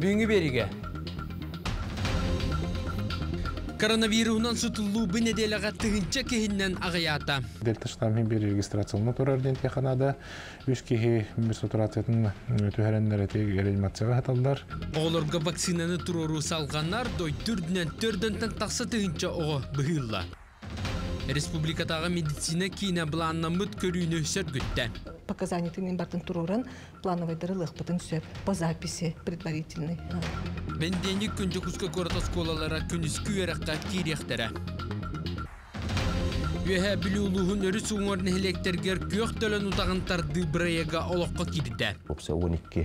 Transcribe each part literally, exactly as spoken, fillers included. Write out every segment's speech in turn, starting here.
Büyüngü berige. Koronavirus'un sutulluğu bir nedeliğe tığınca kehinden ağayata. Delta ştamı bir registrasyonu törerden tekanada. Üç kehi bir saturatının tüherenlere tegerilmatçağı hatallar. Oğlurga vaksinanı turoru salganlar doy türdünen tördöntön taqsa tığınca oğu bıhılla. Республикатағы медицина кейіне бұланнамыт көріне өсер күтті. Показания тыңын бартын тұрорын плановайдары лықпытын сөп, позаписи предварительный. Бендені күнді күскі көрді сколалара күніс күйеріққа керектері. Өйе білі ұлығын өрі суңырын електергер көқтөлін ұтағын тарды бірайыға олыққа керді. он екі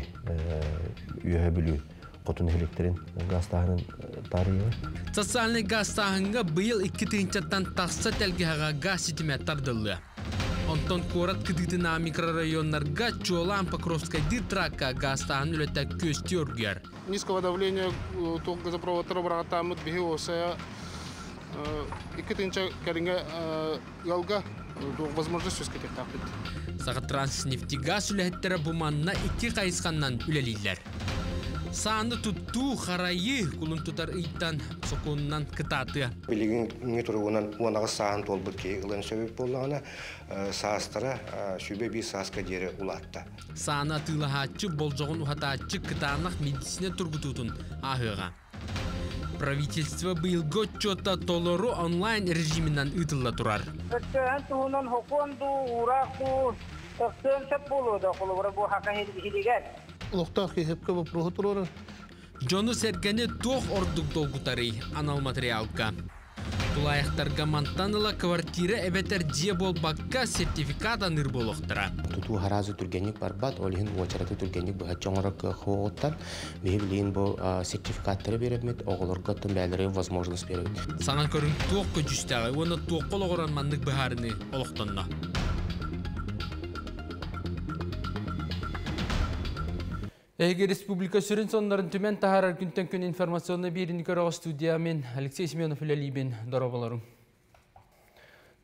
өйе білі Kutun elektriğin gaz tahının tarihi var. Sosyalne gaz tahınga bu yıl iki tınçattan tasa telgehağa gaz hizmet tardıldı. Ondan korat kıdıdına mikrorajonlarga çoğulan Pakrovskaya dirtraka gaz tahın ülete köstürgür. Niskovo davleniya tog gazoprovodu tarabıratamut bihiosaya iki tınça keringa yalga tog возможность üskete tapit. Saha transneftigaz ülehettere bumanna iki kayıskandan üleliler. Sağında tuttuğu harayı kulun tutar ıttan sokundan kıtatı. Bilgin nitruğundan onağı sağında oldu ki yılın sebep olana sağıstıra şübe bir sağıska deri ulattı. Sağına tığla hatçı, bolcağın uhatçı kıtanlıq medisine turgutudun ahığa. Правительство был год чота толору онлайн режиминан ытылла турар. Жонну сәргені тоқ ордық долгутары анал материалка. Тулайықтарға мантаныла квартира әбетер де болбаққа сертификат аныр болықтыра. Туту харазы түргенік барбат, олығын очараты түргенік бұға чоңырық қоғыттар. Бейбілейін бұл сертификаттары беремет, оғылырға түмбәлері возможность беремет. Саңа көрін тоқ көчістағы, оны тоқ қол оғыранманның бұхарыны олықтынна. Эге республика сүрін сонларын түмен тахарар күнтэн күн информационна берін көріғы студия мен Алексей Семенов үләлейбен дарабаларым.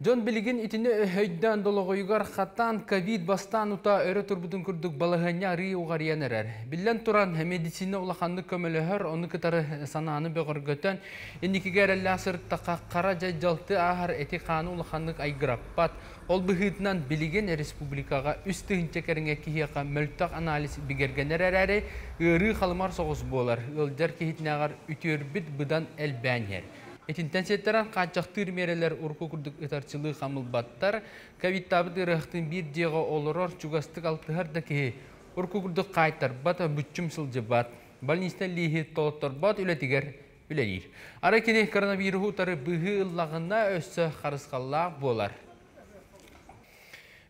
Джон Билигин итіне өйден долығыйғар хатан ковид бастан ұта өрі тұрбудың күрдік балығыня рей ұғариян әрәр. Білден тұран медицина ұлақанды көмілігір, оны кітары сананы бөғір көтен, енекеге әрәлі асырттақа қара жай жалты ағар әте қаны ұлақандық айгыраппат. Ол бұғытынан білеген республикаға үстігін текеріңе кейіға мөлттақ анализ бігергенер әрәрі үйірі қалымар соғыз болар. Үлдер кейітіне ағар үтер біт бұдан әлбәнер. Әтінтен сеттеран қатшақты үрмерелер ұрқы күрдік ұтарчылы қамылбаттар. Кавиттабыды рақтың бір деға олырор чугастық алтығар да кейі. Ұрқы күрдік қайтар бата бүтчім сылжы бат. Балнистен лейхи толыттар бат үлетігер үлелер. Ара кене коронавируху тары бұғы ұллағына өсі қарысқалла болар.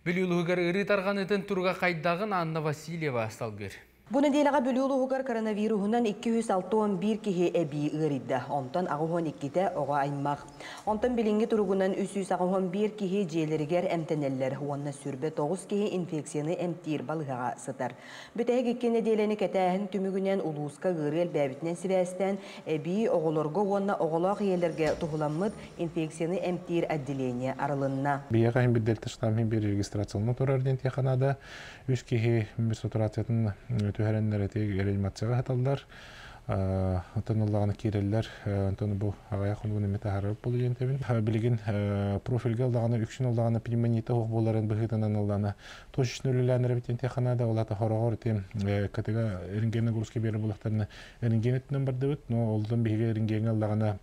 Бөліулуғығар үрі тарғанытын тұрға қайдағын Анна Васильева асталғыр. Бұны дейліға бөліулуғығар коронавирухынан екі жүз алты он бір кейі әбі үйірді. Онтан ағығын екіде оға аймақ. Онтан білінгі тұрғынан үш жүз ағығын бір кейі желергер әмтенелер. Онна сүрбе тоғыз кейі инфекцияны әмтер балғаға сытар. Бүтәгі кені дейліні кәтәхін түмігінен ұлысқа ғырел бәбітінен сібәстен әбі оғылырғы онна оғылақ елерге тұғыламыд инфекцияны әмтер әдделені арылынна. Бияғайын бір дельта штамын бір регистрациялыны тұрарден теканада үш кейі бір сатурацияның өті Төһәреннәре тегерелмәтсәгә хаталдар, тонылларны кирелләр, тоны бу агая хунуны метәһәрәп булды ентебин. Билеген профильгә алдагына үкшен алдагына пневмония тох буларын быһытынан алдана. Тошышнөлеләнер бит интеханада улата хорагыр тем катега эрингенне гулыскә бере булактарны эрингенеттен бер дибит, но олдан биге эрингенне алдагына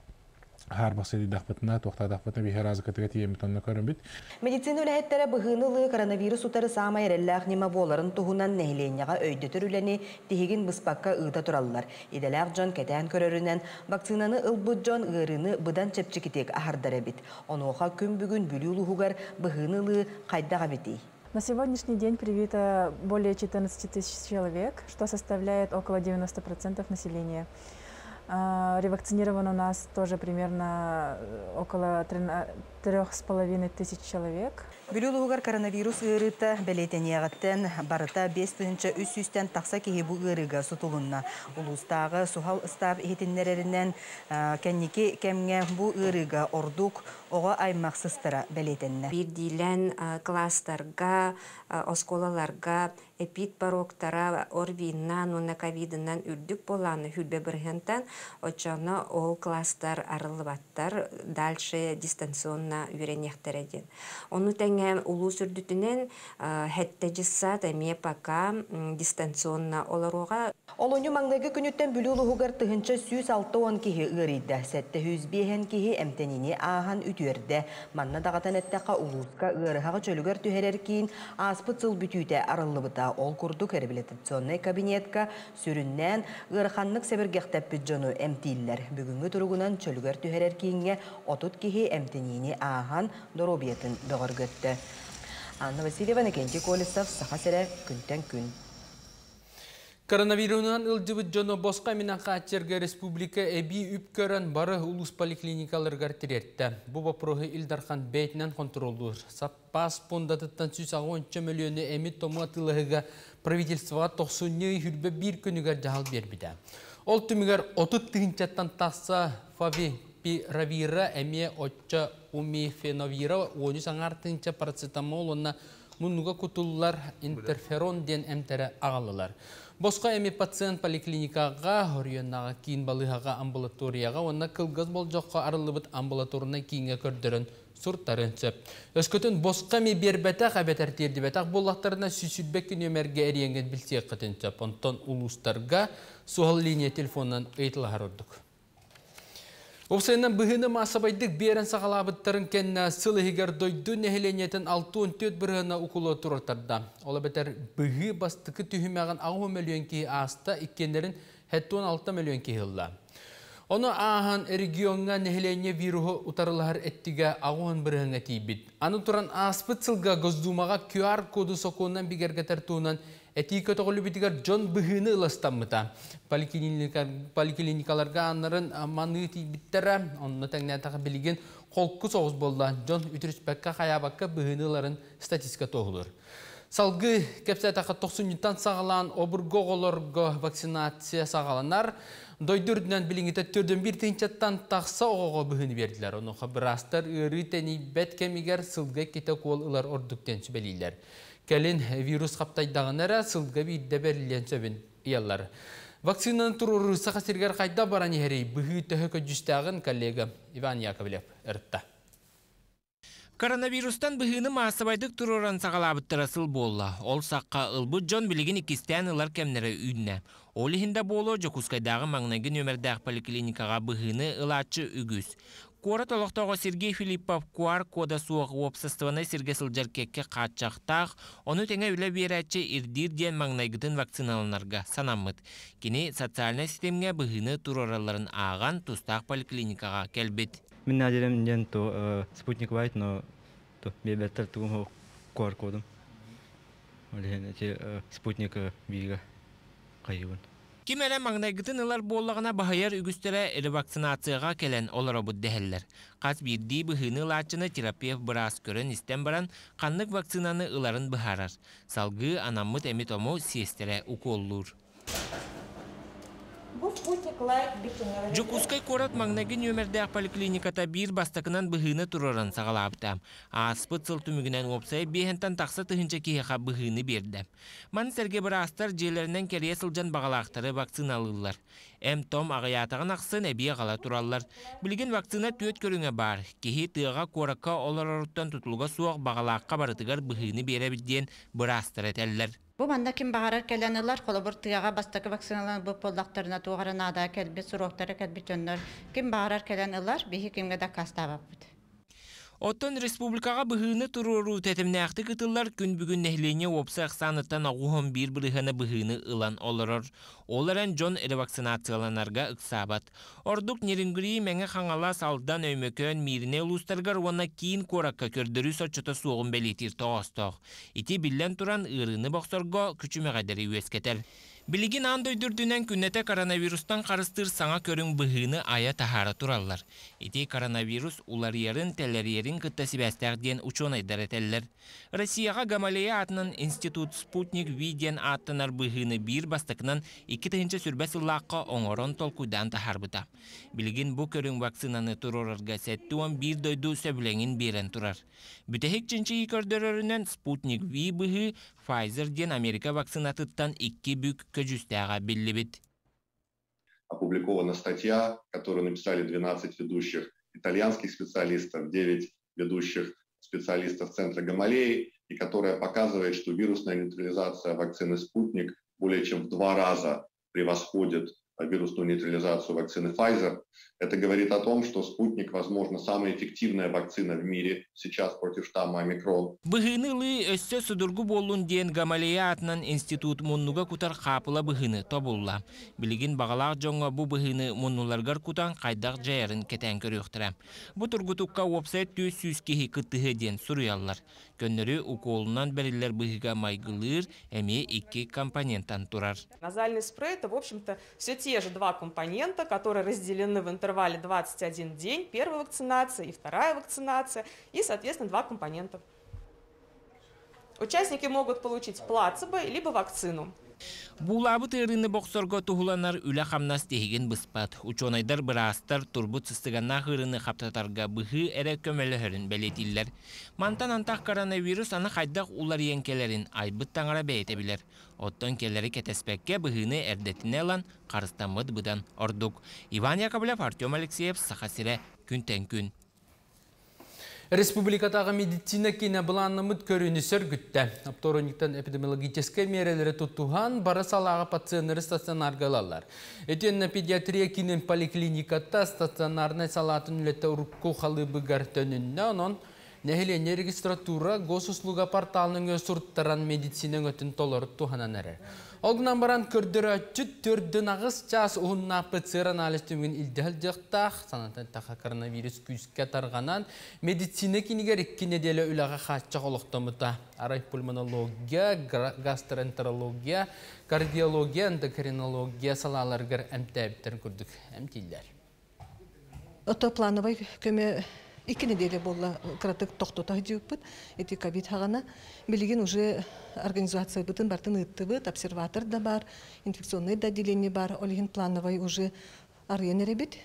Her bahsediği dağıtına, tohta dağıtına bir herazı kategoriye metanına karın bit. Medicina ülhetlere bıhınılığı koronavirus utarı sağmaya rellağ nima boğların tohunan nehlenyağa öydötür üleni tehigin bıspakka ığda turallar. Edelağ John Keten körörünen vaksinanı ılbı John ığırını bıdan çepçikitek ahardara bit. Onu oha küm bugün bülüğülü hugar bıhınılığı kaydağa bitey. На сегодняшний день привито более четырнадцати тысяч человек, что составляет около девяноста процентов населения. Ревакцинирован у нас тоже примерно около 13 трёх с половиной тысяч человек. Бүлүлүгөр коронавирус ырыта белетенияттан барыта бес миң үч жүздөн такса кеги бу ырыга сутулунна. Улустагы сухал став этиннеринен кенники кемге бу ырыга ордук ого аймаксызтыра белетенне. Бир дилен класстарга, осколаларга эпид пороктара орвиннан уна ковиднан үрдүк боланы хүлбе биргентен очана ол класстар арылбаттар дальше дистанционно үйренектереден. Ону тәңем улуу сүрдүтүнен хәттәҗсат әме пока дистанционно оларуга. Олону маңдагы күнүттән бүлүлүгөр тыгынча жүз алты тонна киһи ырида сәттә жүз бес киһи эмтенине ахан үтүерде. Манна дагатан әттәка улуска ырыга чөлүгөр түһәрәр кин аспытыл бүтүтә арылыбыта. Ол курдук реабилитационный кабинетка сүрүннән ырханлык себергектеп бюджетны эмтилләр. Бүгүнгү турыгынан чөлгөр түһәрәр кийинге отут киһи эмтенини ахан доробиятын дөгөр көттү. Анна Васильева, Никентий Колесов, Саха сере, Күнтэн күн. Коронавирунан ылдыбыт жоно босқа менен каатчерге республика эби үпкөрөн бары улус поликлиникаларга тирертти. Бу вопросы Илдархан бейтинен контролдор. Саппас пондаттан жүз он миллион эми томатылыгыга правительствога токсон хүрбө бир күнүгө жаал бербиде. Ол түмүгөр отут тыгынчаттан таса фавипиравира эми отча умифеновира он аңартынча парацетамол онна мунуга кутуллар интерферон ден эмтере агалылар. Босқа эми пациент поликлиникаға, хорионаға, кейін балыға, амбулаторияға, онна кылгыз бол жоққа арылыбыт амбулаторына кейінге көрдірін, сұрттарын сөп. Өскөтін босқа ме бербәтақ, әбәтәртерді бәтақ болақтарына сүйсілбек күн өмерге әренген білсек қытын сөп. Онтан улустарға суғал линия телефонынан айтылағар ордық. Овсайынан бүгіні масабайдық берін сағалабыттарын кәнна сылығығар дойды нәхеленетін алты он төрт бірғына ұқылы тұртарда. Ола бәтір бүгі бастықы түйімеған алты миллион кейі аста, иккенерін он алты миллион кейі ұлла. Оны ағын регионға нәхелене вирухы ұтарылығар әттігі алты бірғыңа тейбіт. Аны тұран аспыт сылға ғоздумаға кью ар коды соқуынан бігергетер туынан Этика тоғылы бітігер жон бұғыны ұластамыта. Поликлиникаларға аннарын маны тейбіттері, онына тәңнәтіға білген қолқы соғыз болды. Жон үтіріспәкка қаябаққа бұғыныларын статистика тоғылыр. Салғы кәпсәтіға тоқсан тан сағалан обырғоғыларға вакцинация сағаланар. Дойдүрдінен біліңгіті түрдің бір тенчаттан тақса оғаға бұғыны берділер. Оны қабырастар үрі тәне бәт кәмегер сылға кетек ол ұлар ордықтен сөбелейлер. Кәлін вирус қаптайдағынара сылға бейді бәрілен сөбін иялар. Вакцинаның тұрыры Саха сергер қайда баран ехерей бұғы түхі көджістағын коллега Иван Яковлев ұртта. Коронавирустан бұғыны масабайдық тұрыран сағалабыттыра сыл болла. Ол саққа ұлбы жон білігін икістен ұлар кәмнері үйдіне. Ол ихінде болу Жокускайдағы маңнагын өмірдәқ поликлиникаға бұғыны ұлатшы үгіз. Корот олықтауға Сергей Филиппов кью ар кода суығы опсыстываны Сергей Сылджаркекке қатшақтақ, оны тәңі үлі берәтші ирдирден маңнайгытын вакциналанарға санамыд. Кені социальный системге бұғыны тұрораларын аған тұстақ поликлиникаға кәлбет. Мен әдерем ден спутник байт, но бебеттер тұғым кью ар кодым. Спутник бейгі қайығын. Кем әлі маңнайгытын ылар боллағына бағайар үгістері әрі вакцинацияға келен олар обыд дәхеллер. Қаз бердей бұғыны лачыны терапев бұрас көрін істен баран қанлық вакцинаны ыларын бұхарар. Салғы анаммыт әмет ому сестері ұқоллур. Жокускай корот маңнайгын өмірдәқ поликлиниката бір бастықынан бұғыны тұрырын сағалапты. Аспыт сыл түмігінен опсай бейхентан тақсы тұхынша кейіға бұғыны берді. Маны сәрге бірастар желерінен кәрия сылжан бағалақтары вакциналылар. Әм-том ағаятығын ақсын әбе қала тұралылар. Білген вакцина төт көріңе бар. Кейі тұйға қорыққа олар ұрыттан тұтылға суақ бағалаққа барытығар бұғыны бере бідден бірастар әтәлілер. Бұл маңда кем бағарар кәләнілер қолы бұр тұйға бастықы вакциналан бұл полдақтарына туғарын ада кәлбе сұроқтары кәлбе төнлер. Кем бағарар кәләнілер бейі кемге да қастава бұд. Оттон республикаға бұғыны тұрыру тәтіміне ақты күтіллар күн бүгін нәхлене опсы ақсаныттан ағуғын бір біріғіні бұғыны ұлан олырыр. Оларын жон әрі вакцинацияланарға ұқсабат. Ордық нерингүрей мәңі қаңала салдан өймекөн миріне ұлыстарғар оны кейін қоракқа көрдірі сотшыты соғын бәлетір тоғыз-тоқ. Иті білден тұран ұрыны боқсорға күчіме қадары өскетер. Билигин андойдүрдүнөн күннөтө коронавирустан карыстыр саңа көрүн быгыны ая тахара тураллар. Эти коронавирус уларыярын телерерин кыттасыбастак ден ученый даретеллер. Россияга Гамалея атынан институт Спутник виден аттанар быгыны бир бастыкнан эки тыгынчы сүрбәсыллакка оңорон толкуйдан тахарбыта. Билигин бу көрүн вакцинаны турорга сеттуан бир дойду сөбүлеңин берен турар. Бүтехик чинчи көрдөрөрүнөн Спутник Ви быгы Pfizer ден Америка вакцинатыттан эки бүк Опубликована статья, которую написали двенадцать ведущих итальянских специалистов, девять ведущих специалистов Центра Гамалеи, и которая показывает, что вирусная нейтрализация вакцины «Спутник» более чем в два раза превосходит вирусную нейтрализацию вакцины Pfizer. Это говорит о том, что «Спутник», возможно, самая эффективная вакцина в мире сейчас против штамма «Омикрон». Быгынылы өссө судургу болун ден Гамалея атынан институт муннуга кутар хапыла быгыны тобулла. Билигин бағалақ жоңа бу быгыны муннуларгар кутан қайдақ жайарын кетен көріқтіра. Бу тургутукка вебсайт төс сүз кехи кыттығы ден суруяллар. Көннөрі уколынан бәрілер быгыға майгылыр, әме екі компоненттан турар. Назальный спрей – это, в общем-то, все те же два компонента, которые разделены в интернете. Интервале двадцать один день, первая вакцинация и вторая вакцинация, и, соответственно, два компонента. Участники могут получить плацебо либо вакцину. Булабыт ырыны боксорго тухуланар үлә хамнас тегин быспат. Учонайдар бырастар турбут сыстыганна хырыны хаптатарга быхы эре көмөлөһөрүн белетиллер. Мантан антах коронавирус аны хайдак улар еңкелерин айбыт таңара бәйте билер. Оттон келери кетеспекке быхыны эрдетине лан карыстамыд быдан ордук. Иван Яковлев, Артем Алексеев, Саха сире, Күнтэн күн. Республикатағы медицина кені бұланымыд көріні сөргітті. Апторуниктан эпидемиологическі мерелері тұттуған бары салаға пациенттері стационарғалалар. Этенна педиатрия кенін поликлиникатта стационарнай салатын үлетті ұрыққу қалыбы ғартөнінне, онын нәхелене регистратура госуслуга порталының өсұрттаран медицина өтін толырып тұғанан әрі. Олғынан баран көрдірі түт түрдің ағыз час ұғынна ПЦР аналистімін үлдіғіл жақтақ, санатынтақа коронавирус күйіске тарғанан медицина кенігер екі неделі үліға қатшақ олықтамыда. Арай пульмонология, гастроэнтерология, кардиология, эндокринология салаларғыр әмтәбіттер көрдік әмтейлер. Отоплановай көме... İki nedeli bolla kratık toxtotaq diyipbit, eti COVID hağana. Biligin уже organizasiya bitin bartın ıttıbit, observator da bar, infeksiyonny da deleni bar, oligin planovay уже aryen erebit.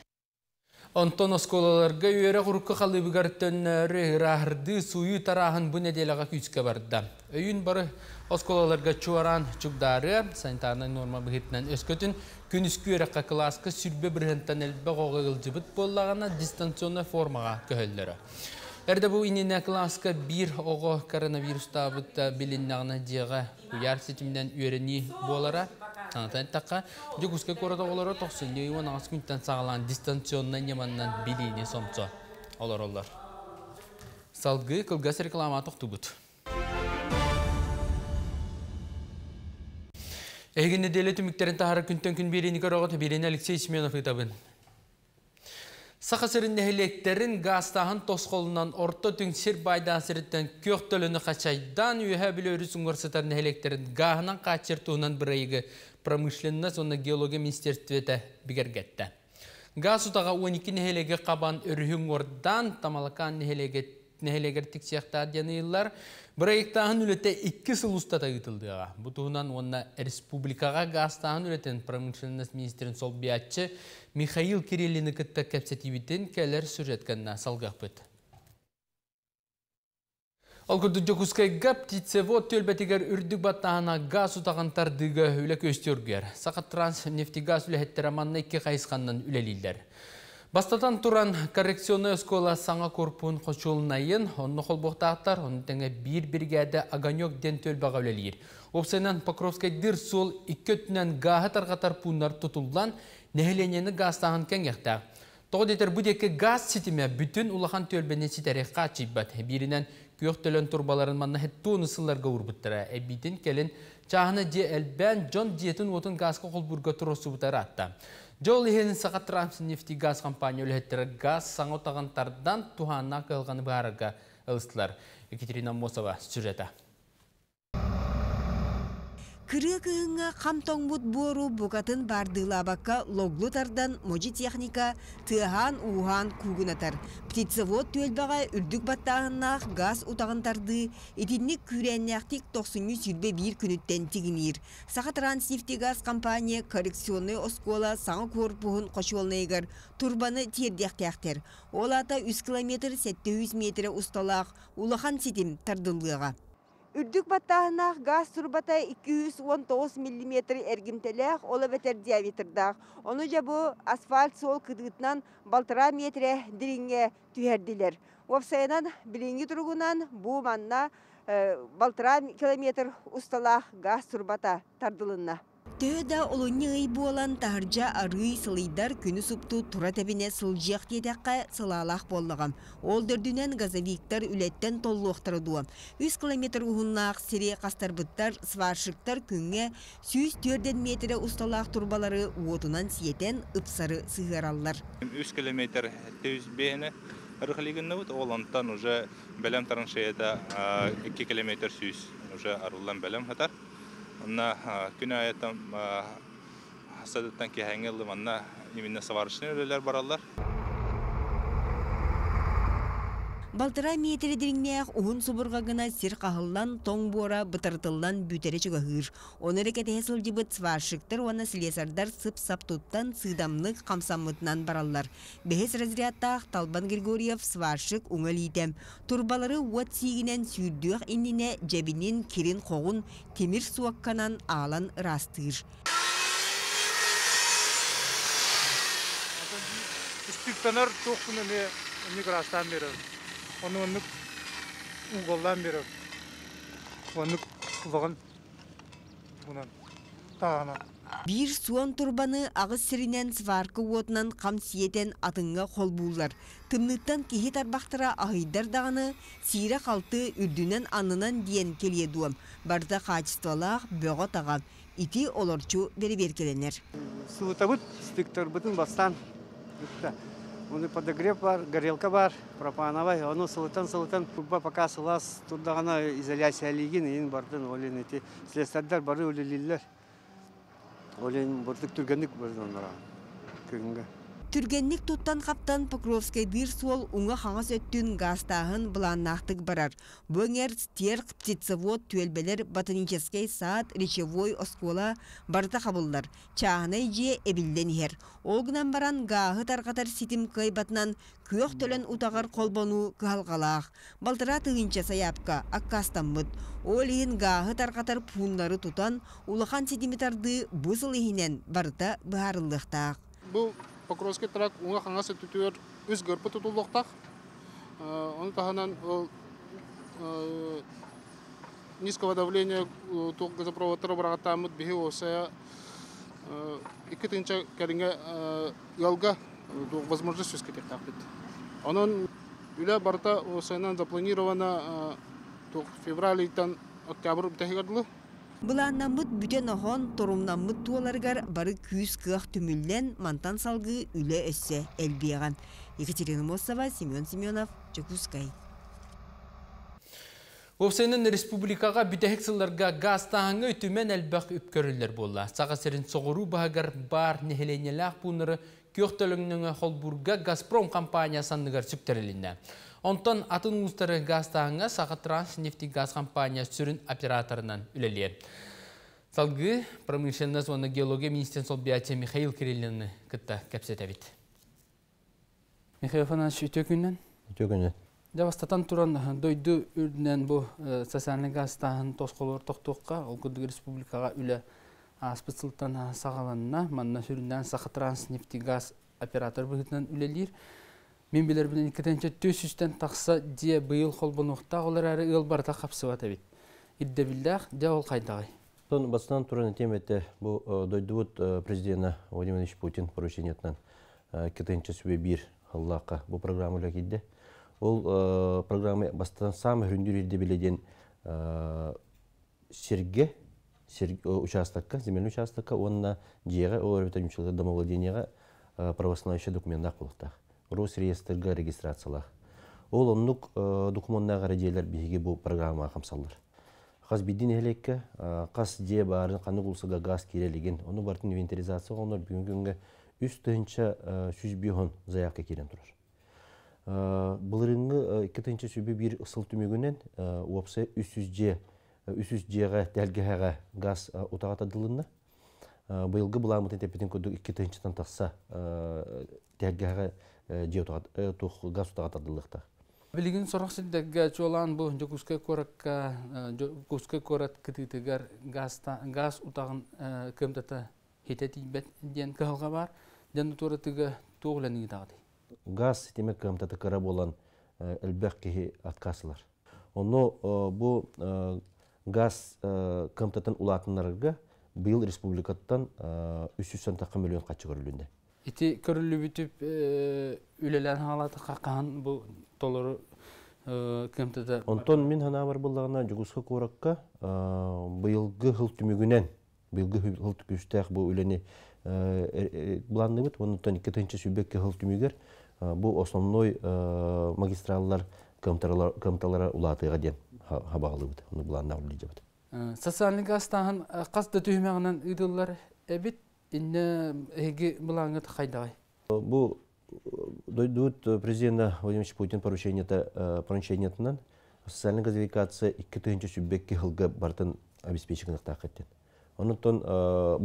Онтон осколаларга үйері құрыққы қалып ғарттөнәрі ғырағырды суйы тарағын бұ неделіға күйіске барды. Өйін бары осколаларға чуаран чүгдары, санитарны норма бұғытынан өскөтін, күн үскі өріққа қыласқы сүрбе біргінтан әлбі қоғы ғылжыбыт болағына дистанционы формаға көхелдері. Әрді бұл иніне қыласқы бір оғы коронавируста бұтта біліннағына деға ұяр сетімден өріні болара. Tanıtan takka, Djokuske korada olara toxsun diye yuvan ağız güntten sağlanan distansiyondan yamandan bilini somca olar olar. Salgı kılgas reklama toxtu but. Eginde devlet ümüklerin taharı Күнтэн күн birini karoğut birini Alexey Smirnov kitabın. Саха сырын нәхелектерін ғастағын тосқолынан орта түн сир байдан сіріттен көқтіліні қачайдан үйе білөріс ұңғырсытар нәхелектерін ғағынан қачыртуынан бір айығы промышленна сонна геология министерстветі бігергетті. Ғас ұтаға он эки нәхелегі қабан үрігін ордан тамалақан нәхелегер тік сияқтар дені еллар бір айықтағын үлетті эки сыл ұстата ғытылдыға. Бұтығынан онна республикаға ғастағын үлеттен промышленнас министерін сол биятчы Михаил Кириллин кытта кәпсетивитен кәлер сүржеткенна салғақпыт. Алғырды Джокускайға птицевод төлбәтігер үрдік баттағына ғаз ұтағантардығы үлек өстергер. Сақат транс нефтигаз үләхеттер аманна екі қайысқаннан үлелейлер. Бастатан тұран коррекционы өскола саңа корпуын қочуылнайын, онны қолбоқтақтар, онны тәңі бір-біргәді Аганек ден төлбәға үлелейір. Опсайнан Покровскай дыр сол иккөтінен ғағы тарғатар пунлар тұтылдан, Нәхеленені ғастағын кәңгіқтәң. Тоғы детер бүдекі ғаз сетіме бүтін ұлақан төлбені сетәрі қатшы бәт. Бірінен көқтілін турбаларын манна хетту ұнысыларға ұрбыттыра. Әбейден кәлін чағыны де әлбән жон диетін отын ғазға қолбұрға тұрысы бұтары атта. Жол ехенін Сақа Транс нефти ғаз компания өліхеттері ғаз саңа отағантардан туғанына қылғаны бағарға ылыстылар. Екатерина Мосова, сюжеті. Кырыгыңа камтоңбут бору богатын бардылабакка логлутардан можи техника тыган уган кугунатар. Птицевод төлбагай үрдүк баттагынах газ утагынтарды итинник күреннактик токсон үч бир күнүттен тигинир. Саха транснефти газ компания коррекционный оскола саңа корпуһун кошолнайгар турбаны тердектектер. Олата үч километр сәттө үч метр усталак улахан ситим тардылыга. Ürdük battağına gaz turbata эки жүз он тогуз миллиметр ergimteler ola beter diametrda. Onuca bu asfalt sol kıdığından baltıra metre diringe tüherdiler. Ofsayanan bilingi turgunan bu manna e, baltıra kilometr ustala gaz turbata tardılınna. Töda olunnyı bolan tarja arıy sılaydar künü suptu tura tebine sıljaq tedeqqa sılalaq bollığam. Ol dördünen gazaviktar ületten tolluqtara duam. үч километр uhunnaq seri qastarbıttar svarşıktar künge жүз төрт метre ustalaq turbaları uotunan siyeten ıpsarı sığarallar. үч километр төзбeni ırıqliginna ut olantan uja belem taranşayada эки километр süs uja arullan belem hatar. Anna günayatan hastalıktan ki hangeldim anna yeminle savarışını öleler barallar. Baltıra metri dirinmeğe uğun suburga gına sir kahıllan, toğ bora, bıtırtıllan, bütere çıgahır. Onu rekete hesılcı bıt svarşıktır, ona silesardar sıp-sap tuttan sığdamlık kamsamıtnan barallar. Behes razriyatta Talban Grigoriev svarşık uğalitem. Turbaları uat siğinen sürdüğe inine cebinin kirin koğun, temir suakkanan ağlan rastır. Üstüktanır çok bunun migrastan verir. Onun uğuldan beri, onun kulağın bunun tağına. Bir suan turbanı ağız serinen svarkı uotunan kamsiyeten atınga kol buğular. Tımlıktan kehi tarbaqtıra ahıydar dağını, sire kaltı ürdünen anınan diyen keliye duam. Barda kaçıstvalağ böğe tağa, iti olorçu beri berkelenir. Suğuta büt, stiktor bütün bastan. Onun подогрев var, горелка var, пропановая. Onu sıvıtan sıvıtan kubba paka sılas turdağına izolyasiya ligin in bardan olin eti. Silestadlar barı ölüliller. Olin burdık türgenlik bardan onlara. Kürünge. Türgenlik tuttan kaptan Pokrovskay bir sol uğa hanas öttün gaztağın bulanaktık barar. Böner, Sterk, Птицевод, Tölbeler, Botanический Сад, Речевой, Оскола, barda kabullar. Çağınay je ebildeniher. Olgunan baran gahı tarqatar sitim kaybatnan köğ tölen utağar kolbonu kalgalaq. Baltıra tığınca sayapka, akkastamıt. Olihin gahı tarqatar puunları tutan ulağan sitimitardı buzıl ihinen barda baharlıqtaq. Bu Pokrovskay tarak uğa hanası tütüör üz görpü tutulduqtaq. Onu tahanan niskova davleniya tuğ gazaprovodtara baraqatamıt bihi osaya iki tınca keringe yalga tuğ vazможность üz ketek taqbit. Onun üle barta osayanan zaplanirovana tuğ fevraliytan oktябр bitahigadlı. Bulanamıt bütün ahon torumnamıt tualargar barı кырык tümüllen mantan salgı üle össe elbeğen. Yekaterina Mosova, Semyon Semyonov, Çekuskay. Ofsenin Respublikaga bitehik sıllarga gaz tahangı ütümen elbaq üpkörüller bolla. Sağa serin soğuru bahagar bar nehelenelak bunları köhtölüngüne Holburga Gazprom kampanya sandıgar süpterilinde. Ondan atın ulusları gaz tağına Saha Transnefti gaz kampanya sürün operatöründen üleliyor. Salgı, Pramilşen'den sonra Geologiya Ministerin Solbiyatı Mikhail Kirillin'i kıtta kapsetavit. Mikhail Fanaş, ütü günden? Ütü günden. Devastatan turan doydu üründen bu sasanlı gaz tağın toskolu ortaktuqa, Olgudu Respublikaga üle aspıtıltan sağalanına, manna süründen Saha Transnefti gaz operatörü bıhtından üleliyor. Мен билер билен кетенче төсүстен такса дие быйыл холбонукта олар ары ыл барта капсыва табит. Идде билдах де ол кайдагы. Тон бастан туран темете бу дойдут президент Владимир Ильич Путин поручениятнан кетенче сүбе бир Аллака бу программа эле кидде. Ол программа бастан самый рүндүрдү билеген серге участокка, земельный участокка, онна жеге орбитамчылы домовладениега правоснающий документ акылтак. Росреестрга регистрациялар. Ол оннук документнага радиелер биги бу программага камсаллар. Kaz bidin helike, kaz diye bağırın kanı kulsaga gaz kireliğin. Onu barın inventarizasyon onlar bugün günge üst tınca yüz biyon zayak ekiren durur. Bulurungu iki tınca sübü bir ısıl tümüğünden uapsa üç yüz ce, üç yüz ce'ye delgeğe gaz otağa tadılınlar. Bu yılgı bulamıtın tepetin koduk iki tıncadan tassa delgeğe gaz otağa tadılıqta. Bilgin sorusu degge çoğalan bu jokuske korakka jokuske korat kititegar gaz gaz utağın kemtete hitetibet diyen kalga var. Jandu toratega toğlanı dağdı. Gaz demek kemtete kara bolan elbette atkaslar. Onu bu gaz kemteten ulatınlarga bil respublikattan üç yüz seksen milyon kaçırıldı. İti körülü bitip ülelen halatı kakan bu doları kemtede. Ondan min hana var bulduğuna juguska korakka bıyılgı hıltümüğünen, bıyılgı hıltüküsteh bu üleni bulandımıt. Ondan iki tınca sübbekke hıltümüğer bu osnonoy magistrallar kemtalara ulatıya den habağlıbıt. Onu bulanına ulayıcabıt. Sosyalini gaztağın qasda tühmeğinden idıllar ebit. İnne hegi bulangat kayday. Bu doyduğut prezident Vladimir Putin paruşeniyata paruşeniyatından sosyal gazifikasya iki tınca sübbekke hılga bardan abispeçikini taqetten. Onunton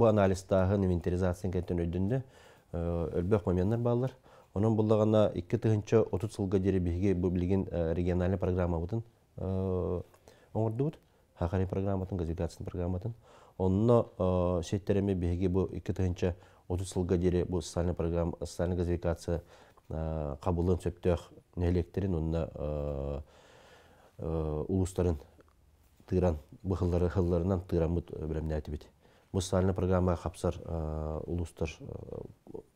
bu analiz tahın inventarizasyon kenten ödünde ölbek momenler bağlar. Onun bulduğuna iki tınca otuz yılga deri bilgi bu bilgin regionalne programı butun onurduğut. Hakari programatın gazifikasyon programatın. Onunla şeytlerimi bilgi bu iki tınca otuz yılga deri bu sosyal program, sosyal gazifikasya kabulün söptüğü neliklerin onunla ulusların tıran, bıhılları hıllarından tıran bu bölümüne etibit. Bu sosyal programı kapsar uluslar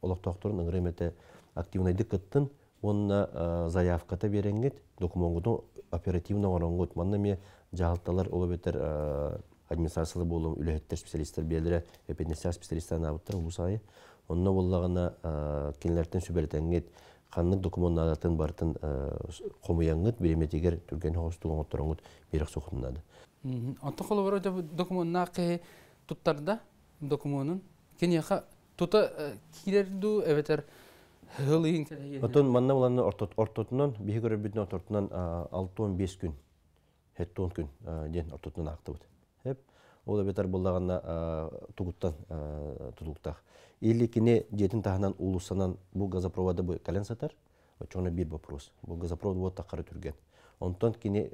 olak doktorun ıngırımete aktivine dikkattin. Onunla zayafkata berengit, dokumentun operativna orangut. Manna jahaltalar olabeter administrasiyalı bolum ülehetler spesialistler belere epidemiologiya spesialistlerine avuttır bu sayı. Onunla bollağına kendilerden sübertenget kanlık dokumentlardan barıtın komuyangut biremeteger Türkiye'nin hoşluğun oturangut berek soğutunladı. Antakolu var hocam dokumentna ki tuttarda dokumentun kenyaka tuta kilerdu eveter hılıyın. Atın manna bolanı ortotundan bir göre bütün ortotundan altı on beş gün. Hette on gün den ortotun aktıbıt. Hep o da beter bollağına tuğuttan tutuktaq. elli ikini jetin tahından ulusanan bu gazaprovoda bu kalen satar. Oçona bir вопрос. Bu gazaprovod bu taqara türgen. Ondan kini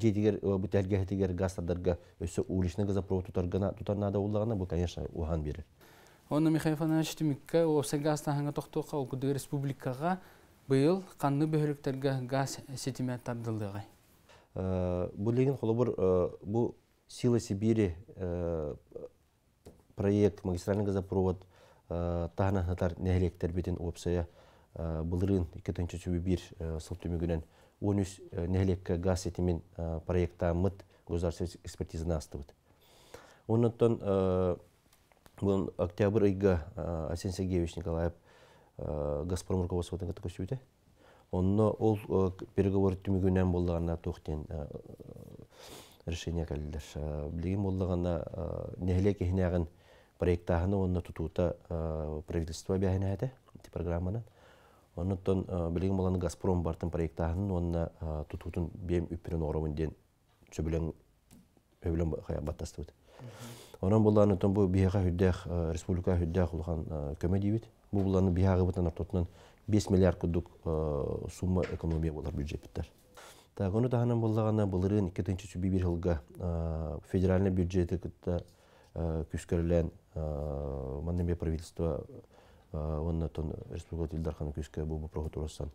jetiger bu telgehetiger gazdarga öse ulishni gazaprovod tutargana tutarnada bollağına bu конечно uhan berir. Onu Mikhail'dan iştimikka o sen gaz tahanga toqtoqa o Kudüs Respublikaga bu yıl kanlı böhürüklerge gaz setime tadıldığı. Bu ligin kolabor bu Sila Sibiri proyekt magistralini gazaprovod tahana hatar nehelekter biten opsaya bıldırın iki bin on bir sıltümüğünen on üç nehelekke gaz setimin proyekta mıt gözarsiz ekspertizine astıbıt. Ondan bunun oktyabr ayga Asen Sergeyevich Nikolayev Gazprom rukovodstvodan katılıştı. Onunla ol переговоры tümüğünden bollağına toxten решение kaldılar. Bilgin bollağına nehlek ehnağın proyektağını onunla tutuğuta правительство beyine ede, programının. Onunla bilgin bollağına Gazprom bartın proyektağının onunla tutuğutun beyim üppirin oramından çöbülen övülen battastı. Onun bollağına bu bihağa hüddağ, Respublika hüddağ olğan köme deyibit. Bu bulanı bihağı bıtan ortotundan beş milyar kuduk summa ekonomiya bolar büdjet bittar. Ta onu tahanan bollağına bılırın iki bin on bir yılga federalne büdjeti kıtta küskörülen mannembe pravitelstvo onnaton Respublika Tildarhanı küskö bu prokuraturassan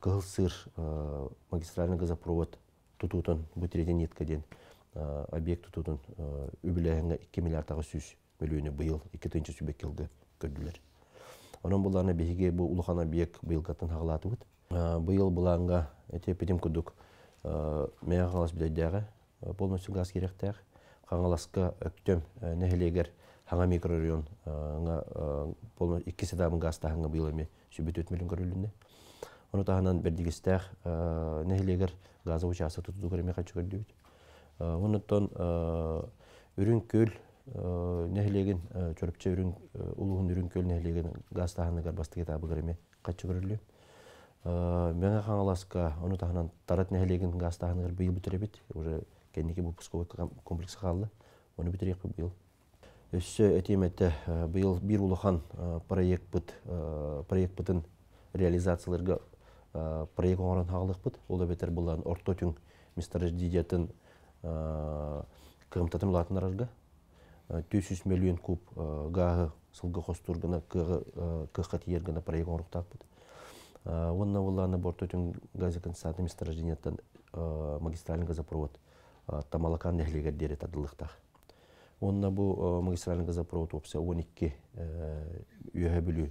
kıl sır magistralne gazaprovod tututun bu tereden yetkeden объект tututun übüleğine iki milyar yüz milyonu bu yıl iki bin on bir sübek yılga gördüler. Onun bullarına bilgi bu uluğana biyek bu yıl katın hağılatı bud. Bu yıl bulanga etepedim kuduk meya hağalas bidaydağ, polnosu gaz gerektağ. Hağalaska öktöm neheleger hağa mikrorayon polnosu iki sedamın gaz tahına bu yıl eme sübet ötmelin görülünde. Onu tahanan berdigistağ neheleger gazı uçağısı tutudu göreme kaçı gördü bud. Онытон үрүнкөл нехлегин чөрүпче үрүн улугун үрүнкөл нехлегин газ таханга басты китабы кереме качы көрүлүм. Мен хаңаласка ону таханан тарат нехлегин газ таханга быйыл бүтүрөбүт. Уже кенеки бу пусковый комплекс халлы. Ону бүтүрөк быйыл. Өссө этеметте быйыл бир улухан проект бут, проект бутун реализацияларга проект оңорон халык бут. Ол бетер булган орто түн месторождениятын кырымтатын латынарга төрт жүз миллион куб газ сылгы костургына кыхат ергына проект оңоруктап бут. Онна уланы борто түн газ конденсаты месторождениятын магистральный газопровод тамалакан нехлеге дере тадылыкта. Onunla bu magistralin gazaprovod opsa он эки üyehe bölü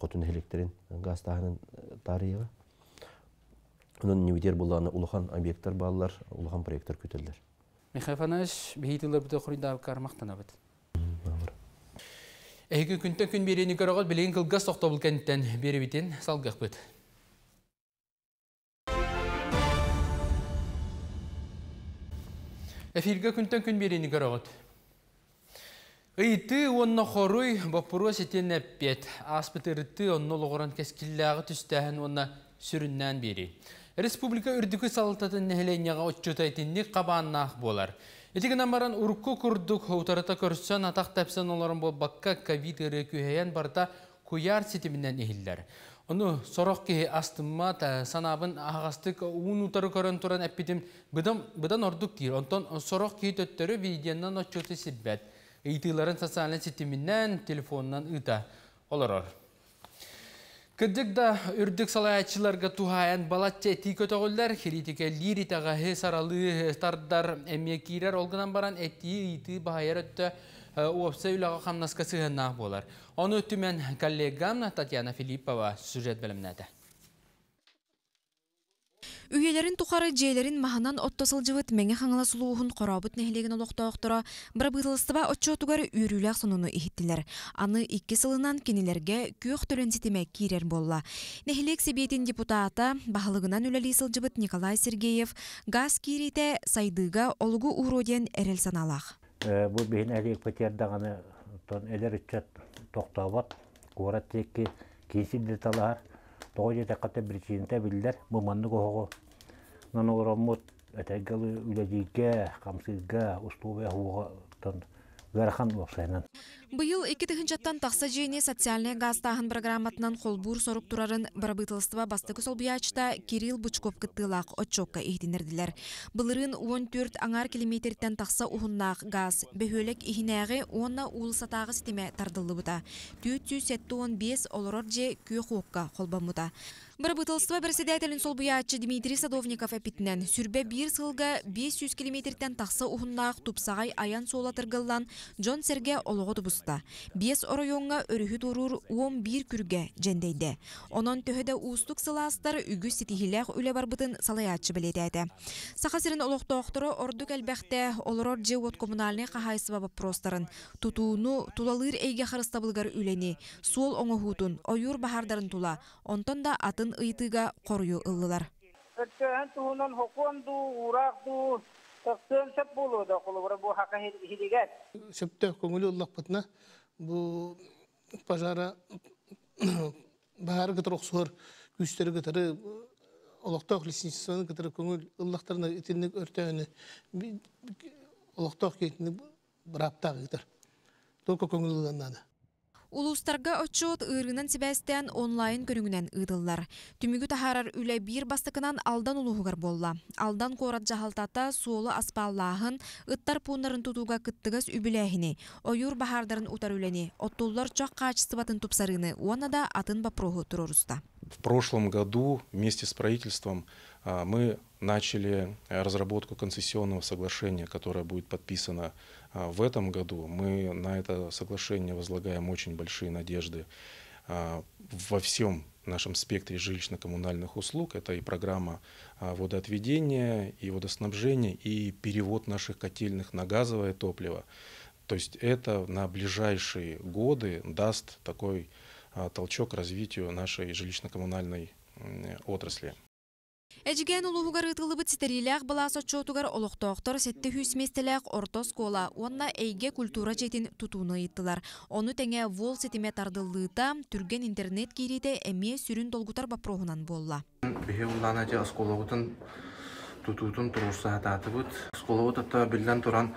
kotun elektriğin gaz tahanın tarihi. Onun nüvider bulanı uluhan obyektler bağlılar, uluhan proyektler kütüldür. Mekhafanaj, bihiydiler bu da kuruyun dağıl karmaqtan abid. Ehigü Күнтэн күн bereni karağal bileğin kılgaz toqtabıl kentten beri biten salgıq bit. Efirge Күнтэн күн bereni karağal. Ити онна хоруй бапурос итен аппет аспытыр ити онна лоғоран кескилляғы түстәһін онна сүріннән бери. Республика үрдігі салататын нәхіленеға отчута итінді қабаннақ болар. Итігін амаран урку күрдік хоутарыта көрсен атақ тәпсен оларын бол баққа ковид-ры күйәйен барда күйәр сетімінен ехілдер. Оны сорақ кеғе астыма санабын ағастық ұғын ұтары көрін тұран әппетім бұдан ордық дейір. Онтан сорақ кеғе төттері видеоннан отчуты сетбәт. Eğitilların sosyal sisteminden telefondan ıta olur. Kıdık da ürdük salayatçılarga tuhayan balatça etik ötağılar, hiritike liri tağahı saralı tardar emekirer olgunan baran etiği iti bahayar ötte uopsa ülağa kamnaska sığınağı bolar. Onu tümen kollegam Tatyana Filipova süjet bölümünde. Üyelerin tukarı jeylerin mahanan ottosıl jıvıt menge hangla suluğun korabut nehlegin oloqta oqtura, brabıtılıstıba otçotugarı ürüylaq sonunu ihittiler. Anı ikki sılınan kenilerge köğ tölen sitime kirer bolla. Nehleg sebiyetin deputata, bahalığınan üleli sıl jıvıt Nikolay Sergeyev, gaz kirite saydıga olgu uğroden erel sanalaq. Bu behin elek patiyardağını eler üççat toqtavat, kuvarat teki kesin detalalar. Doğruca dikkatli bir şeyinde bildiler. Bu manlık oğlu. Nanoramut etekli üleciğe, kamsızga, ustu ve huğutan garıhan olsaydı. Bu yıl iki tıhınçattan taqsa jeyne sosyalne gaz tağın programatından kolbur sorup durarın barabıtılıstıva bastıgı solbiyajda Kiril Buçkov kıttılaq otçokka ehdinirdiler. Bılırın он төрт anar kilometritten taqsa uğunlaq gaz, behölek ihinəği onna uğul satağı sisteme tardıllı buda. төрт жүз сексен бес olororje köy qoqqa kolbamuda. Barabıtılıstıva bersedatelin solbiyajı Dmitri Sadovnikov epitinen sürbe bir sılga бес жүз kilometritten taqsa uğunlaq tupsağay ayan soğulatırgıllan John Serge oloğudu busa. Бес оройонга өрүхү туруур он бир күрге жендейде. Онон төһөдө уустук сылаастар үгү ситихилек үлө барбытын салаячы билетеде. Саха сирин олоктооктору ордук элбекте олорор же вот коммунальный кахайсыба вопростарын тутууну тулалыр эйге харыстабылгар үлени, суол оңохутун, оюр бахардарын тула, онтон да атын ыйтыга корую ыллылар. Söptö buluyor da kolları bu haka hiligel. Söptö kumulu olmakpatna bu pazara bahar getirok sor güçleri getirip olaktak lisansiyanı getirip kumul olaktarına itinlik örtüğünü olaktak itinlik bıraktak getir. Doğru kumuludan da. Улустарга отчет ыргынан себастен онлайн көрүнгүнөн ыдыллар. Түмүгү тахарар үлө бир бастыкынан алдан улуугар болла. Алдан корат жахалтата суолу аспаллаахын, ыттар пуннарын тутууга кыттыгас үбүлэхини, оюр бахардарын утар үлени, оттуллар чок качыстыбатын тупсарыны, онада атын бапрогу туруруста. В прошлом году вместе с правительством мы начали разработку концессионного соглашения, которое будет подписано в этом году. Мы на это соглашение возлагаем очень большие надежды во всем нашем спектре жилищно-коммунальных услуг. Это и программа водоотведения, и водоснабжения, и перевод наших котельных на газовое топливо. То есть это на ближайшие годы даст такой толчок развитию нашей жилищно-коммунальной отрасли. Эжиген улугар ытылыбы титерилях баласа чотугар олуктоктор сетте хүсместелях орто скола онна эйге культура жетин тутууну ыттылар. Ону теңе вол сетиме тардылыта түрген интернет кирите эме сүрүн долгутар бапрогунан болла. Бехе уланажа скологутун тутуутун турушса татыбыт. Скологутта билден туран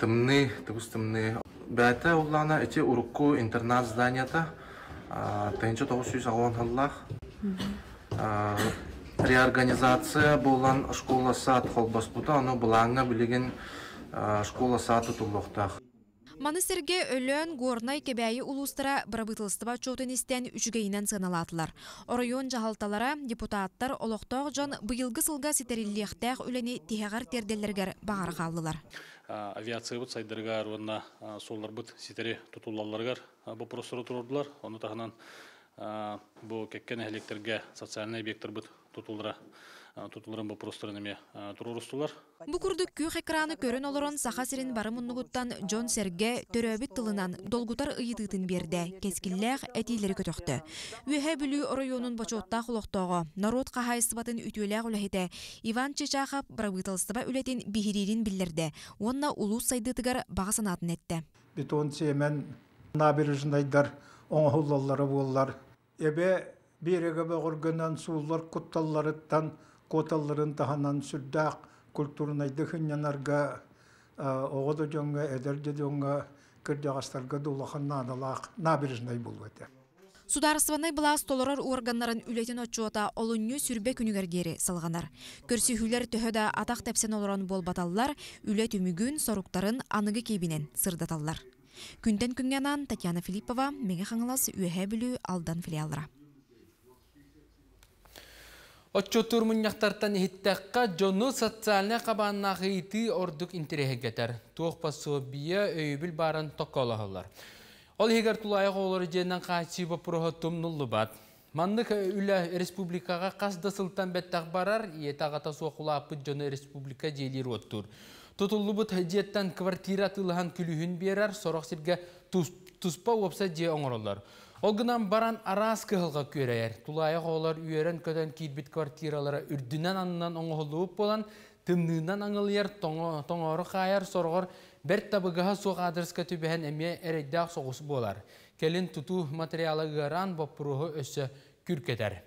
тымны, тыбыс тымны. Бәте улана эти урукку интернат зданията тенче тогуз жүз алган реорганизация болған школа саат қолбаспута, аны бұлаңа білеген школа сааты тұлдықтақ. Манысырге өлін Горнай кебәйі улустыра бірабытылыстыба чотынестен үшгейінен сыналатылар. Орайон жағалталара депутаттар олықтақ жан бұйылғы сылға сетерілліқтәқ өлені тегағар терделергер бағар қалдылар. Авиация бұд сайдырға аруынна солдар бұд сетері тұтулаларғар бұл просыры тұрдылар. Оны тағынан бұл кәккен әлектерге социальный объектер бұд tutulra tutulran bu prostornemi tururstular. Bu kurduk köy ekranı körün olurun Saha serin barımınlıktan John Serge töröbit tılınan dolgutar ıyıtıtın berde keskiller etileri kötöktü. Ühe bülü orayonun baçotta qulaqtoğu narod qahaysbatın ütüler ulahete Ivan Çeçaha bravıtılsıba ületin bihiririn bildirdi. Onna ulus saydıtıgar bağa sanatın etti. Beton semen nabirjindaydar oğulları bollar. Ebe Birega bağırgından sular kotallarından kotalların dahanan sürdak kültürüne dökün yanarga oğudu jonga ederce jonga kırcağastarga dolahan nadalak nabirjnay bulvete. Сударыспанай бұлас толырар органнарын үлетін отчуата олынны сүрбе күнігер гері салғанар. Көрсі хүлер түхіда атақ тәпсен олыран бол баталлар, үлет үмігін соруктарын анығы кейбінен сырдаталлар. Күнтэн күннянан Татьяна Филиппова, Меңе Хаңылас, Үэхэ Бүлі, Алдан филиалыра. Отчетур муньяқтартан хиттаққа жону социальный қабанына ғейті ордық интерехе кетер. Туқ пасу бия өйбіл барын токолағылар. Ол егер тұлайық олары женнен қачибы пұрғытым нұлы бад. Мандық үлі республикаға қасды сылтан бәттақ барар, етағата соқылы апы жону республика желер оттур. Тұтылы бұд жеттен квартира тылыған күлігін берер, сорақ серге тұспа өпсе же оңырылар. Olgunan baran aras kıhılga köreyer. Tulaya oğlar üyeren köten kirbit kvartiralara ürdünen anından oğulup olan tımnığından anılıyar, toğarı kayar, sorğar, bir tabıgaha soğuk adres kötübehen emye eredağ soğusu bolar. Kelin tutu materialı garan vapuruhu öse kürk eder.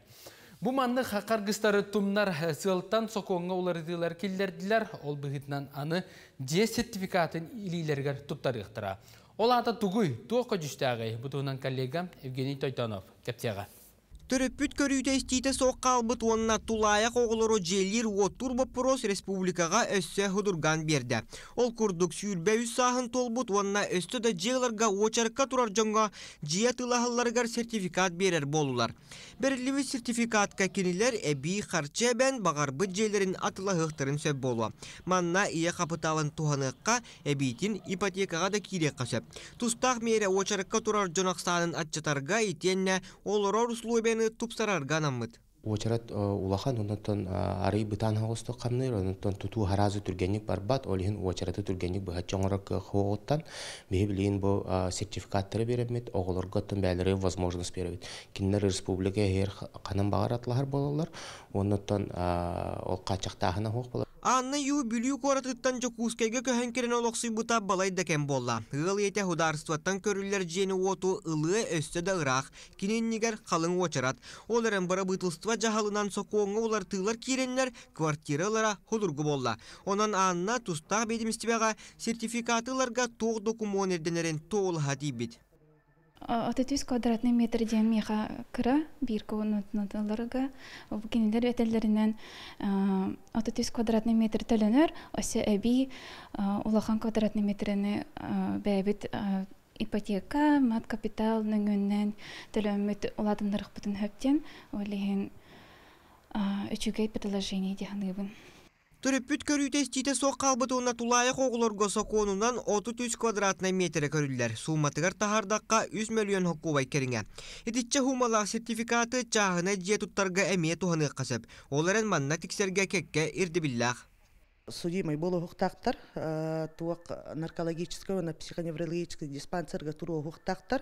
Bu manlı Kırgızları tümler sığıltan soğuğuna ularıdılar killerdiler. Ol bıhıtından anı C sertifikatın ililerger tuttarıqtıra. Олата тугуй, тоққа жүштәғай. Бұтығынан коллегам Евгений Тойтанов. Кәптеға. Төріппіт көріуді істейді соққа албыт онына тулайық оғылыру желер отур бұпырос республикаға өссе ғудырған берді. Ол күрдік сүйірбәу сағын толбыт онына өсті да желарға очарыққа тұрар жаңға жиет ұлағыларғар сертификат берер болулар. Берілігі сертификатқа кенілер әбей қарчы әбән бағарбы желерін атылағықтырын сөп болуа. Манна ие қапыталын туғаныққа әбейтін ипотекаға да керек қасып. Тұстақ мере очарыққа тұрар жаңақсанын атчатарға етенне олырор ұслуыбен тупсарар ганаммыт. Очарат улахан онтон арый бытан хагысты камныр онтон туту харазы түргенник барбат олин очараты түргенник быха чоңрак хоготтан беблин бо сертификаттары беребмет оголорго тон бәлери возможность беребет. Киннер республика хер канан багаратлар болалар онтон ол качакта хана хок болар. Анна ю бүлік оратыттан жокускайга көһөн керен олоқсый бұта балай дәкен болла. Ғыл ете хударстваттан көрілер жені оту ылы өсті да ырақ, кененнегер қалың очарат. Оларын бара бұтылства жағалынан соқуыңы олар тылар керенлер квартиралара худырғы болла. Онан Анна тұстақ бедімістібеға сертификатыларға тоқ докумонерденерен тоғыл хати бет. отыз квадратный метр диаметрға кіра, біргі онытыларға, кенелер өтелерінен отыз квадратный метр төлінер, осы әбей улахан квадратный метріні бәбіт ипотека, мат капитал нүнгіннен төлімет уладымдарық бұтын хөптен, олеген үшіге бітіложені дегенігін. Төріппіт көріуді істейді соққа албытуына тулайық оғылырға соқуынынан отыз квадратный метрі көрілдер. Суматығар тахардаққа үс миллион хоқуай керіңе. Етітчі хумалақ сертификаты чағына жиетуттарға әме туғаны қасып. Оларын манна тіксерге кәкке ирді білләқ. судимый болу хуктактар, туак наркологического на психоневрологический диспансерга туру хуктактар.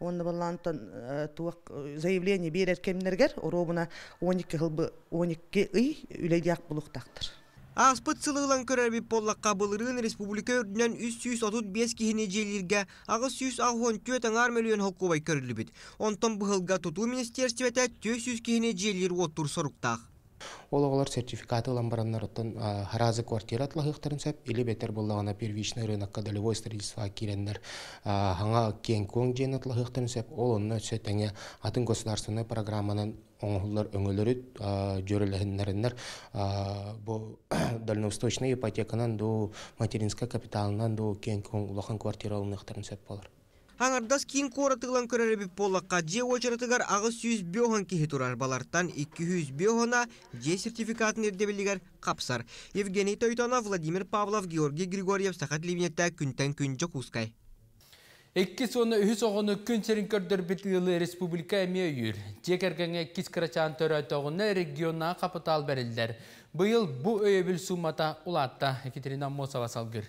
Он балантан туак заявление берет кемнергер, оробуна оникке хылбы оникке ый үледяк болу хуктактар. Аспыт сылыгылан көрәби поллакка былырын республика өрдүнөн үч жүз отуз беш кихине желилге агыс жүз алтмыш төрт миллион холкубай көрүлүбүт. Онтон быхылга тутуу министерствете төрт жүз кихине желилер отур соруктак. Ологолар сертификаты алган бараннардан харазы квартира атлахыктарын сеп, или бетер боллагана первичный рынокка долевой строительствога кирендер, аңа кең көң жен атлахыктарын сеп, ол онун өтсөтөңө атын государственный программанын оңуллар өңөлөрү жөрөлөһүннөрүннөр бу дальневосточный ипотеканан до материнска капиталынан до кең көң улахан квартира алган сеп болор. Аңардас кин коратыгылан көрәрбип поллакка же очратыгар агыс жүз беохан кихи турар балартан эки жүз беохана же сертификатын эрдебилигер капсар. Евгений Тойтонов, Владимир Павлов, Георгий Григорьев, Саха телевидениетта Күнтэн күн жокускай. Эки соны үс оғыны күн серин көрдір бетілі республика әме үйір. Жекергенге кис крачан төрі тоғыны регионна капытал бәрілдер. Бұйыл бұ өйебіл сумата улатта. Екатерина Мосова салгыр.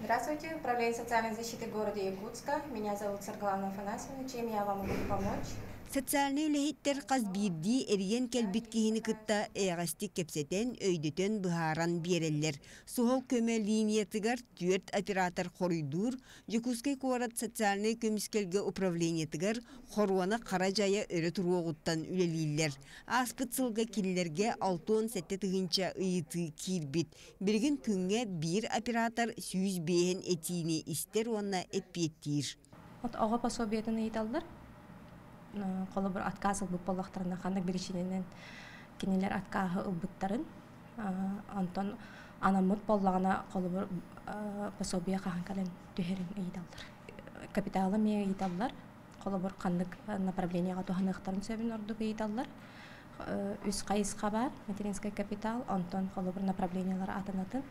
Здравствуйте, Управление социальной защиты города Якутска. Меня зовут Саргалана Афанасьевна. Чем я вам могу помочь? Социальный лехиттер қазбирди эрген келбиткейіні кытта эғасты кепсетен өйдетен бұхаран береллер. Сухол көме линиятыгар төрт оператор хоридур, Якутский город социальный көміскелге управлениетыгар хоруана қаражая өрі тұруағыттан үлелейлер. Аспытсылға келлерге алты он сәтті тұғынша ұйыты кирбит. Бірген күнге бір оператор сүйіз бейін әтейіне істер онына әппеттейір. Оға пасобиятын әйталдар. Қолы бір атқа асылбып болақтарына қандық берешененен кенелер атқа ағы ұлбыттарын антон анамыт болағына қолы бір пасобия қаған кәлін түйерін ұйдалдар. Капиталы мея ұйдалдар, қолы бір қандық направленияға туғанықтарын сөбін ордық ұйдалдар. Үз қайысқа бар, материнскай капитал, антон қолы бір направлениялар атанатын.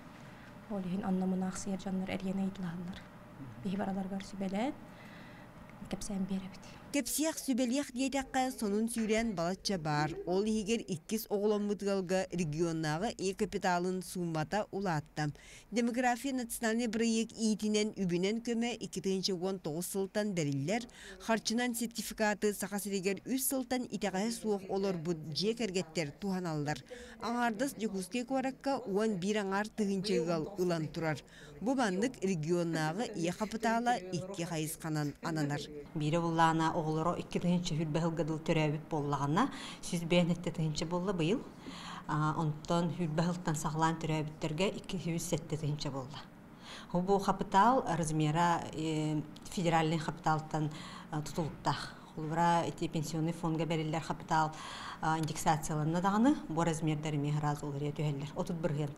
Ол үйін аннамына ақсыйыр жанлар әргені ұйдалдар. Бейбаралар көрсі бәләд. Кепсияқ сүбелияқ дейтаққа сонын сүйрен балатча бар. Ол егер иккіз оғылан мұтғалға регионнағы е-капиталын сумбата улаттам. Демография национальный проект иетінен үбінен көме эки жүз он тогуз сылтан бәрілер, харчынан сертификаты сақасырегер үз сылтан итағай суық олар бұд же кәргеттер туғаналдар. Аңардас жүгізге көрекка уан бір аңар тұғынчығал ұлан тұрар. Бұбандық регионнағы е-капитала икке қайысқанан ананар. Бері болағына оғылыру иккілігінші хүрбәғылғадыл төрәбіп болағына сүз бәйінетті түгінші болды бұйыл. Онтан хүрбәғылтан сағылан төрәбіттерге иккілігінші түгінші болды. Бұл қапытал размера федералын қапыталтан тұтылықтақ. Бұра пенсионный фонға бәрілер қапытал индексацияларына дағаны бұл размердері меғыраз олар етігелер. Отуд бірген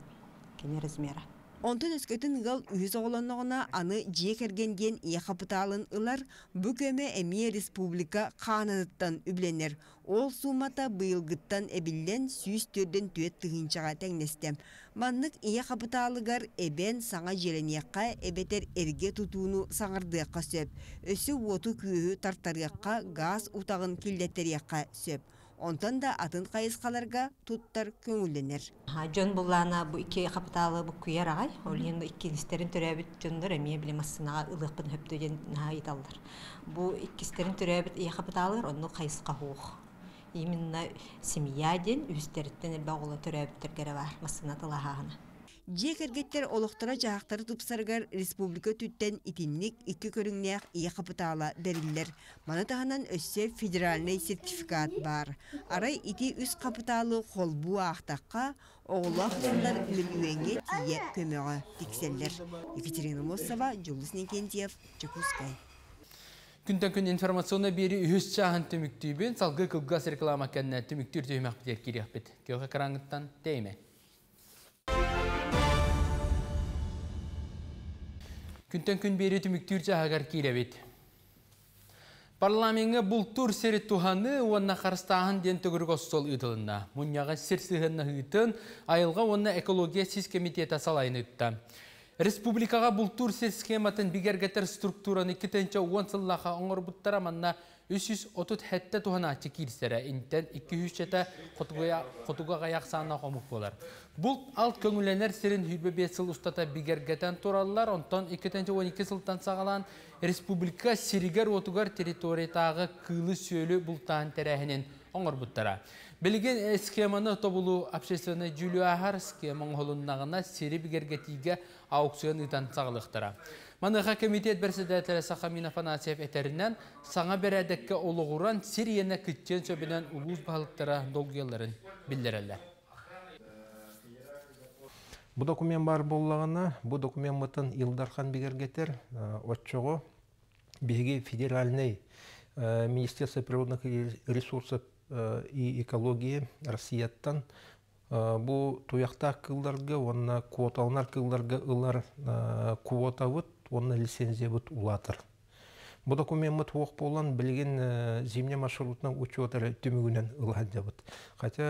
кене размера. Онтын өскөтін ғал үйіз оғыланығына аны жекергенген еқапыталын ұлар бүкеме әме республика қаныдыттан үбленер. Ол сумата бұйылғыттан әбілден сүйіз төрден төт тұғыншаға тәңнестем. Маннық еқапыталығар әбен саңа желенеққа әбетер әрге тұтуыны саңырдыққа сөп. Өсі оту күйі тартарыққа ғаз ұтағын келдеттереққа сөп. Онтан да атын қайысқаларға туттар көңілденер. Жон бұллана бұ ике қапыталы бұ күйер ағай, ол енді иккеністерін түрәбіт жондар әме білемасынаға ұлықпын өптөген айталдар. Бұ иккеністерін түрәбіт ие қапыталыр, оның қайысқа оқ. Именно семьяден үстеріттен әлбә оғылы түрәбіттергері бар, масынатылы ағаны. Жекергеттер олықтыра жағақтары тұпсарғар республика түттен итінлік икі көріңнеғ ие қапытала дәрілдер. Манатағынан өссе федеральный сертификат бар. Арай ити үз қапыталы қол бұ ақтаққа, оғылақ жондар үлімуенге тие көмеға текселдер. Екатерина Мосова, Жолдыз Некентьев, Чекускай. Күнтэн күн информационы бері үйіз жағын түміктейбін, салғы қылғас реклама кәніне түміктер түймәк бітер керек бет. Кеуға қараңғыттан тәйме. Күнтэн күн бері түміктер жағығар керек бет. Парламенгі бұл тұр сәрі туғаны, онына қарыстағын ден түгіргі осыл ұйдылында. Мұнияға сірсіғынна ұйтын, айылға онына экология сіз комитеті салайын ұйтты. Республикаға бұл тур сер схематын бигергетер структураны кетенче он сыллаға оңыр бұттараманна үс жүз отуз хетте тухана чекилсере интен эки жүз чета котуга котуга гаяк санына комук болар. Бул алт көңүлөнөр сирин хүбө бесил устата бигергетен тураллар, онтон эки он эки жылдан сагалан республика сиригер отугар территориятагы кылы сөйлү бултан терехинин оңорбуттара. Билген схеманы тобулу общественный жюлюахар схемаң холуннагына сири бигергетиге аукцион итан сагалыктара. Манага комитет председателя Саха Афанасьев этеринен саңа бередекке олугуран Сирияне китчен сөбүнөн улуус баалыктара долгелерин билдирелер. Bu dokument бар боллагына, bu документмытын Илдархан бигергетер отчого биги федеральный министерство природных ресурсов и экологии Россияттан bu туякта кылдарга, онна квоталнар кылдарга ылар квотавыт Onun lisenziye bud ulatır. Bu dokument muhtemel olan belirgin zimne marşrutuna uçuyorlar tümünden ulanca bud. Hatta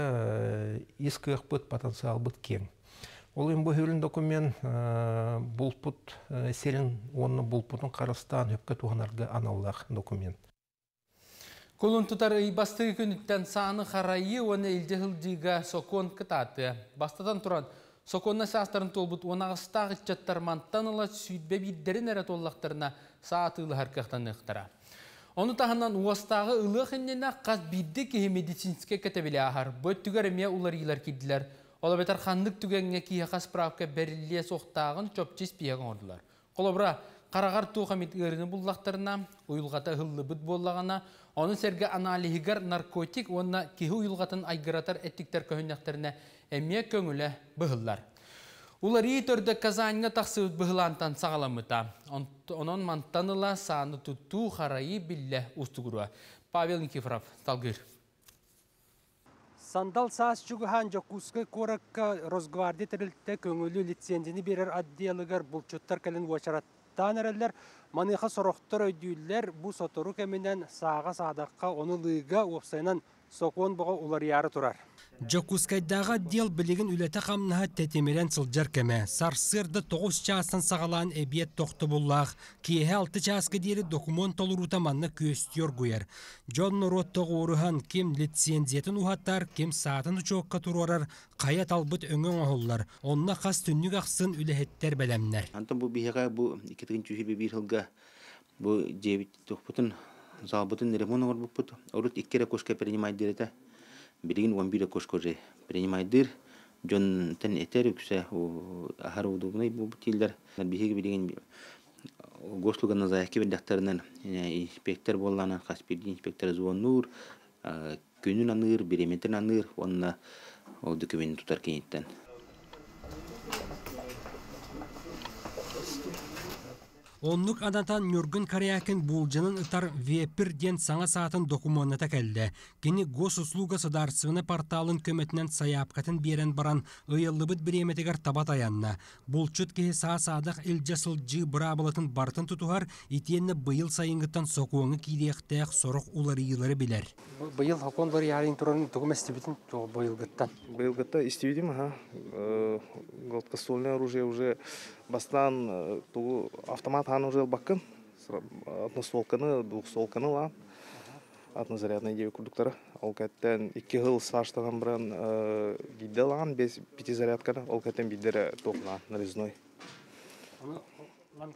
iskah bud potansiyel bud kim? Olayın bu hürün dokument bulput serin onun bulputun karastan hepkat uhanarga anallah dokument. Kolun tutar bastı gününden sanı karayı onu ilcehildiğe sokon kıtatı. Bastıdan turan. Sokonna sastırın tolbut onağıstağ çattarmantan ıla süydbe bildirin eret ollaqtırına saat ılı harkıqtan ıqtıra. Onu tağından uğastağı ılıq ennene qaz bildi kehe medicinske ketebeli ahar. Böt tüger eme ular iyiler kediler. Ola betar xanlık tügenge kehe qaz pravka berilliye soğtağın çöpçes piyağın ordular. Kolobra qarağar tuğamit ığırını bullaqtırına, uyulğata hıllı büt bollağına, onu serge analihigar narkotik onna kehe uyulğatın aygıratar ettikler köhünnaqtırına Эмия көңілі бұғылар. Улар ей түрді Казанға тақсығыз бұғылантан сағаламыта. Онын мантаныла саны тұтту қарайы білі ұстығыруа. Павел Никифоров, Талгыр. Сандал саас жүгіған жоққысқы қорыққа Росгвардия тірілтті көңілі лицензіні берер аддиялығыр бұлчыттар кәлін ұшараттан әрелер. Маныға сорақтыр өйдейлер бұ сотору кәмінен саға садаққа оны лыйға опсайынан Sokon boğa ular yarı turar. Jokuskaydağa dil biligin ülete qamnaha tetemeren sıljar keme. Sarsırda toğuz çağısın sağalan ebiyet toxtu bullağ. Kehe altı çağıskı deri dokument olur utamanını köstüyor güyer. John Rottoğu uruhan kim litsenziyetin uhattar, kim saatin uçoqqa turuarar, kaya talbıt öngön oğullar. Onunla qas tünnük aqsın ülehetter belemler. Anton bu bihiga bu iki bin on bir yılga bu cevit toxputun Zabıtın telefonu var bu put. Orut iki kere koşka perimaydır ete. Birinin on bir koşkoje perimaydır. John ten eter yoksa o her odumda bu butiler. Bihiği birinin gosluğun nazayaki ve doktorunun inspektör bollana kaspedi inspektör Zuvanur günün anır birimetin anır onunla o dokümanı tutarken itten. Onluk adatan Nürgün Karayak'ın bulcanın ıtar V bir den sana saatin dokumanına takıldı. Gini Gosusluga Sudarsvına portalın kömetinden sayapkatın beren baran ıyıllıbıt biremetegar tabat ayanına. Bulçut kehi sağ sadıq ilcasılcı brabılatın bartın tutuhar, itiyenine bıyıl sayıngıttan sokuğunu kideğtağ soruq uları yıları biler. Bıyıl hakonları yarın turanın dokum istebitin bıyılgıttan. Bıyılgıtta istebitim ha. Galatkastolne orujeye уже bastan avtomat Han уже bakın, adını solkanı, duk solkanı la, adını zariyadına gibi kurdukları. Olkatten iki yıl saçtan bıran giddi lan, piti zariyadkanı, olkatten bildere topla, nariznoy.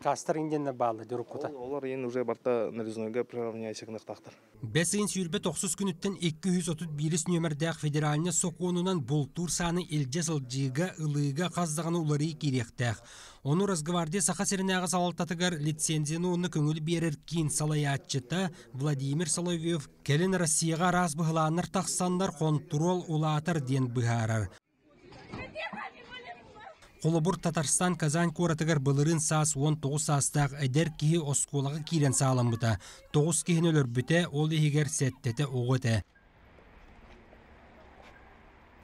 Kastar indiğine bağlı, dörük kutu. Onlar yine уже barda nariznoyga priravniyaysak nıqtaqtır. Бәсейін сүйірбе тоқсыз күніттен эки жүз отуз бир нөмірдәқ федераліне соқуынынан бұлтур саны елгесіл жиға ұлыға қаздағаны ұлары керектәқ. Оны Росгвардия Саха Серінәға салалтатығар лицензияны оны көңілі берер кейін салаятчыта Владимир Соловьев кәлін Россияға раз бұғыланыр тақсандар контрол ұлатыр ден бұғарар. Қолыбұр Татарстан Казан көратығар бұлырын саас он тоғыз саастағы әдер кейі осқолағы кейлен сағалам бұта. тоғыз кейін өлір бүті, ол егер сәттеті оғыты.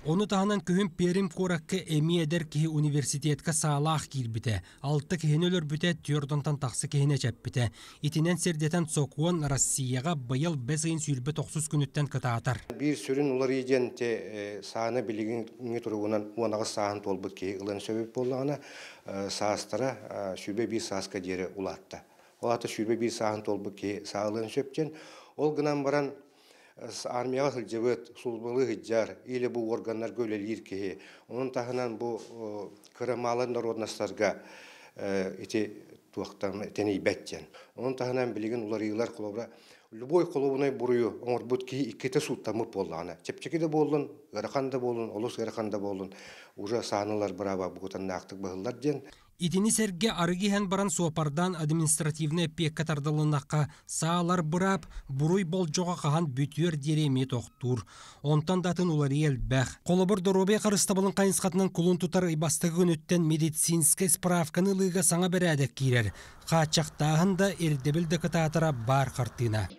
Оны тағынан көйім перім көратқы әме әдер кейі университетке сағалақ кейл бүті. алты кейін өлір бүті, түрдінтан тақсы кейіне чәп бүті. Итінен сердетен соқуын Россияға байыл бәсейін сүйлбі тоқсыз күніттен кыта атар. Bir sürün ular eden te sahne bilgini turgunan uanağı sahant olbut ki ılın sebep olağına sahastara şübe bir sahaska deri ulatta. Ulatta şübe bir sahant olbut ki sağılığını söpten Ол гынан баран армияға хылжевет, сулбылы хыджар, или бұл органдар көлелер кеге. Оның тағынан бұл кырамалы народнастарға әте туақтан тәней бәттен. Оның тағынан білеген олар елар қолабыра. Любой қолабынай бұруы, оңыр бұд кей икеті сұттамып болды ана. Чепчеке де болын, ғарақанда болын, олыс ғарақанда болын. Уже сағанылар бұраба бұғытанды ақтық бұғылар ден. Итини сәрге арыгиһэн баран суапардан административны пек катардалынаққа саалар бұрап, бұруй болжоға қаған бүтер дереме тоқтур. Онтан датын олар елбәқ. Қолыбыр доробе қарыстабылын қайынсқатынан кулын тұтар ибастығы өнеттен медицинске справканы лыға саңа бәрәдік кейлер. Қачақтағын да ердебілді кітатыра бар қартына.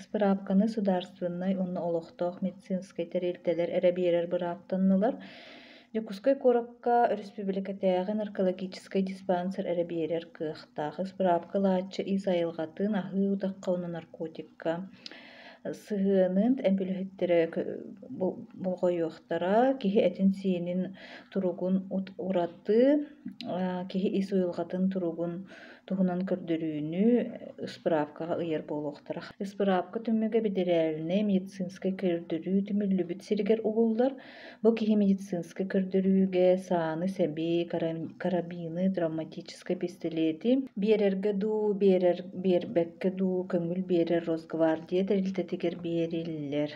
Справканы сударственной онны олықтық медицинске терелтелер әрәберер бұраптанылар. Декускай коракка республикатаган аркологический диспансер эребиерер кыхтагы справкалачы изайлгатын ахы утаккауна наркотикка сыгынын эмпилхеттере болгоюктара кихи этинсинин туругун уратты кихи изуйлгатын туругун тугунан көрдүрүүнү справкага ыйер болгоктара справка түмүгө бидерелине медицинский көрдүрүү түмүлү бүт сиргер угулдар бу кихи медицинский көрдүрүүгө сааны себи карабины травматической пистолети берерге ду берер бербекке ду көңүл берер Росгвардия тегер бериллер.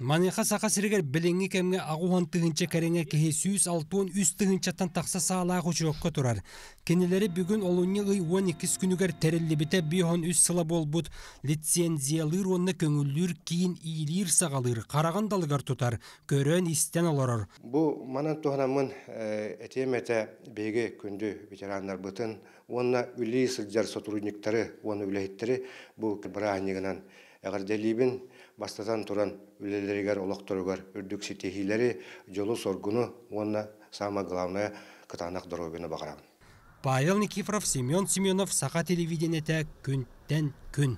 Манеха Саха сиргер билеңи кемге агуан тыгынча кереңе кеһи сүз алтын үст тыгынчаттан такса саалаа кучурокко турар. Кенелери бүгүн олуннигы он эки күнүгер терилли бите бион үс сыла болбут лицензиялыр онна көңүллүр кийин ийилир сагалыр карагандалыгар тутар көрөн истен олорор. Бу манан тохнамын этемете беге күндү ветерандар бытын онна үлий сылжар сотрудниктары оны үлеиттери бу браанигынан Әғірделейбін бастатан тұран үлелерігер олықтырығар үрдік сетехилері жолы соргуны онына сама ғылауная қытанақ дұрғыбіні бағарам. Павел Никифоров, Семен Семенов, Саха телевидениеті Күнтэн күн.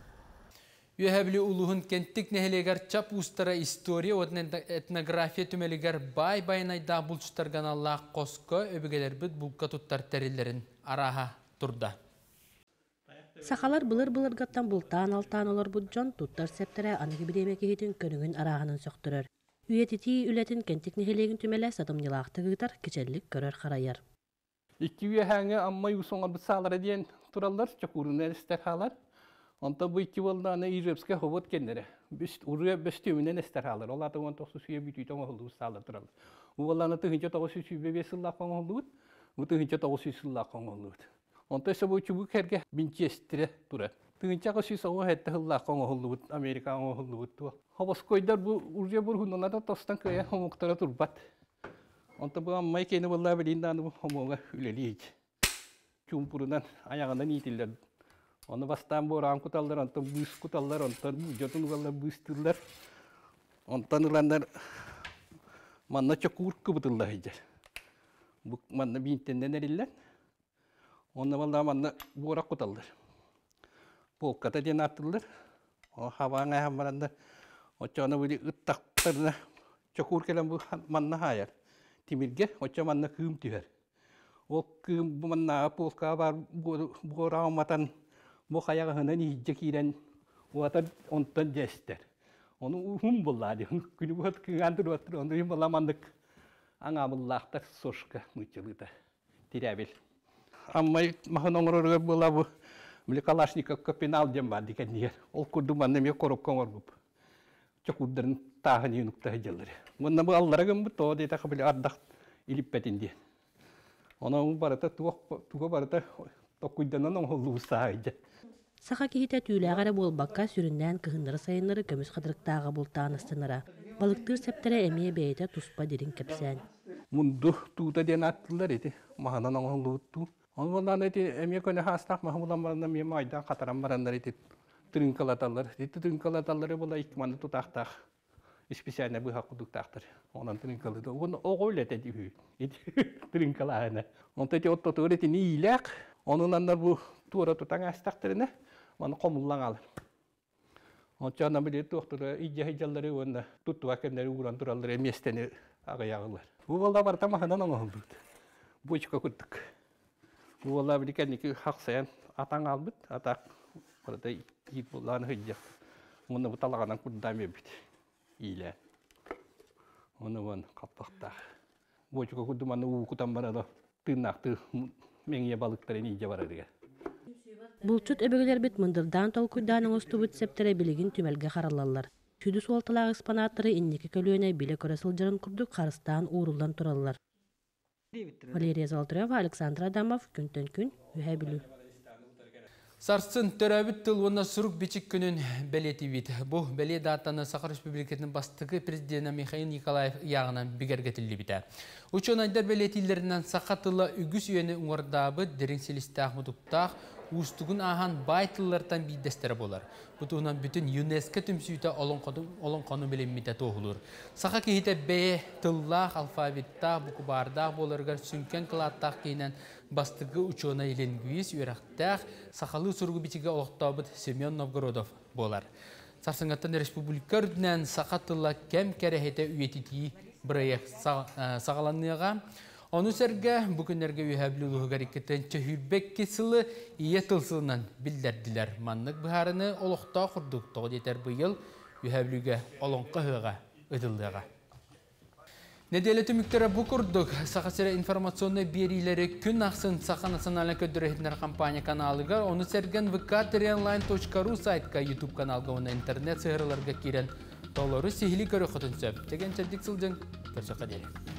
Үйәбілі ұлығын кенттік нәхелегер чап ұстара история өтінен этнография түмелігер бай-байнайда бұлчытарған Аллах қосқы өбігелер бүт бұлқа тұттар тәрелерін араға тұрда. Сахалар бұлыр-бұлыр ғаттан бұлтан-алтан олар бұджон тұттар сәптірі анығы бідемеке хетін көнігін арағанын сөқтірір. Үйететі үлетін кентік нехелеген түмелі садымнилақты ғытар кечелік көрір қарайыр. Икки үйәңі аммай ұсыңа бұсалары дейін тұралар, чөк ұрын әрістер қалар. Онта бұй ки болды аны үйрепске хобот кендері. Үрі бөсті өмінен әстер қалар. Оларды он тоғыз сүйе бүтійтен ұлды ұсалар тұралар. Оларды он тоғыз сүйе бебесіллаққан ұлды ұд, он тоғыз сүйесіллаққан ұлды ұд. Онта ісі бұл чүбік әрге бінчестіре тұры. Түгінчағы сүйсі оғы әтті ғыллақ оңы ғылды бұд, Америка оңы ғылды бұд. Хабас көйдар бұл үрже бұр ғынланада тостан көйе ғымықтара тұрбат. Онта бұл аммай кейіні болла білейінді аны бұл ғымуға үлелі ейді. Чүм бұрынан аяғынан етілдер. Оны бастан бұл рам құталдар, онта бұйс құталдар, онта бұл жатын ғалла бұйстырлар. Онтан ұландар манна чөкуыр күбітілді ейді. Бұл манна бейінттенден әрелілер. Onunla vallahi bana boğrak kutaldır. Boğukata diyen atılır. O havağına hamaranda o çoğuna böyle ıttaktırına çok urkelen bu manna hayar. Timirge o çoğuna manna kıyım tüver. O kıyım bu manna boğukaya var boğrağı matan boğukaya hınan yiyecek iğren o atan ondan cester. Onu uhum bulla diyor. Günü bu kıyıgandır otur. Onu yiyem vallahi mandık. Anamıllahtar soşka mıçılıda. Tirabil. Ama mahanoğrurga bula bu Mlekalaşnikov kapinal dem var dikenler. Ol kurdumanım yok korupkan var bu. Çok udarın tahın yunukta hıcıları. Bununla bu allaragın bu toğda ete kabili ardak ilip betindi. Ona barata tuğa barata tokuydanan oğullu usahıca. Saha kehite tüyle ağara bol bakka süründen kıhınları sayınları kömüz kadırıktağı bultağın ıstınlara. Balıktır septere emeğe beyte tuspa derin kepsen. Mundu tuğda den attılar eti. Mahanan oğullu tuğ. Onlardan eti emekone hastak mahmulanlarından memaydan kataranmaranlar eti tırınkalatalar. Eti tırınkalataları bula ikmanı tutaqtaq. İspesiyane bıha kuduktaqtır. Ondan tırınkalıdır. Onu oğul et eti. Eti tırınkalağına. Ondan eti ototur eti ne iyilik. Onunla bu tuğra tutan hastaqtırına. Onu komullan alır. Ondan bile tuğra icahicalları onunla tuttuakemleri uğran duralları emesteni ağayağırlar. Bu valla var tamahından onu olduk. Boçka kuttuk. Bu Allah bilirken ki hak sen atan albet atak burada iyi bulan hıcca Оны бұталағанан күрдаме бит. Илі. Оны бұн қаптақта. Бойчыға күрдіманы ұқытан барады. Тынақты менге балықтарын иде барады. Бұл түт әбігілер бит мұндырдан тау күрданың ұсты бұт сәптері білігін түмәлге қаралалар. Түдіс олтылағы экспонаттары иннекі көліне білі көресіл жарын күрді қарыстан уырылдан тұралылар. Валерия Золотарева, Александр Адамов, Күнтэн күн, Үхәбілу. Сарсын төрәбіт тыл онна сүрік бечік күнін бәлеті бит. Бұл бәле датаны Саха Республикетінің бастығы президенті Михаил Николаев яғынан бігергетілі біті. Учон айдар бәлетілерінен Саха тылы үгіс үйені ұңырдабы дереңселісті ақмұтықтақ, ұстығын аған бай тыллардан бейдестері болар. Бұтығынан бүтін ЮНЕСКО түмсүйті олың қану білімметі тоғылыр. Саха кейті бәе тыллақ, алфавитта, бұқыбардақ болырғар сүнкен қылаттақ кейінен бастығы учона еленгүйес үйрақтақ сақалы сұрғы бетігі оқтабыт Семен Новгородов болар. Сарсыңаттан республика үрдінен сақатыла кәм кәрәхеті үйететігі бірайық сағаланыға. Оны сәрге бүкіндерге үйәбілі ұлығарекеттен чөхібек кесілі ие тылсылынан білдерділер. Маннық бұхарыны олықта құрдық тоғы детер бұйыл үйәбіліге олыңқы ғыға ұдылдыға. Неделі түміктері бұ күрдік. Саха сәрі информационны берілері күн ақсын Саха националына көдірігітінер кампания каналыға, оны сәрген вэ ка тэ эр онлайн точка ру сайтқа, YouTube каналға, оны интернет сығырларға керен толыры сихілі көрі құтын сөп. Теген сәрдік сылдың көрсіқа дері.